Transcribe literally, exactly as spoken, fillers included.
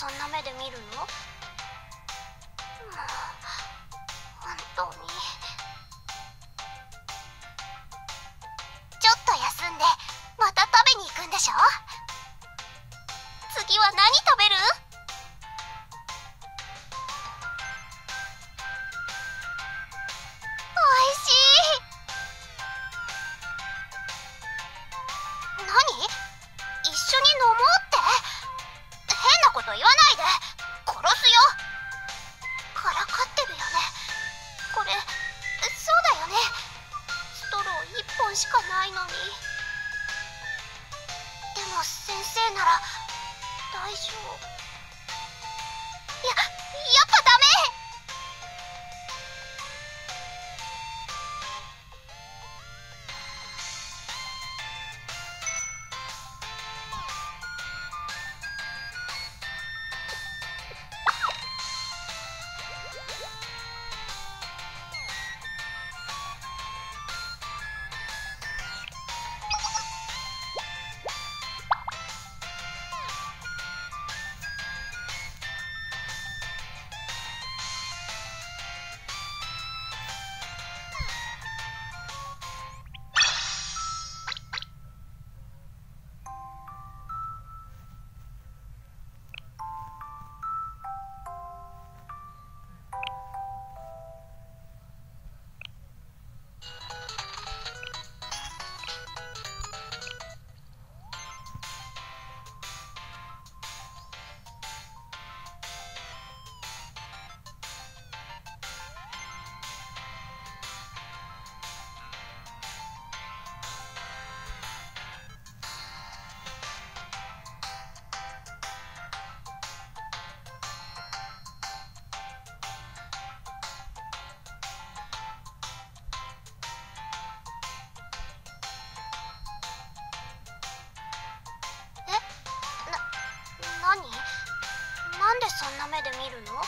そんな目で見るの？もう本当に。ちょっと休んでまた食べに行くんでしょ？次は何食べる？おいしい。何？一緒に飲もうって変なこと言わないで。殺すよ。からかってるよね。これそうだよね。ストロー一本しかないのに。でも先生なら大丈夫。いや、やっぱダメ。なんでそんな目で見るの？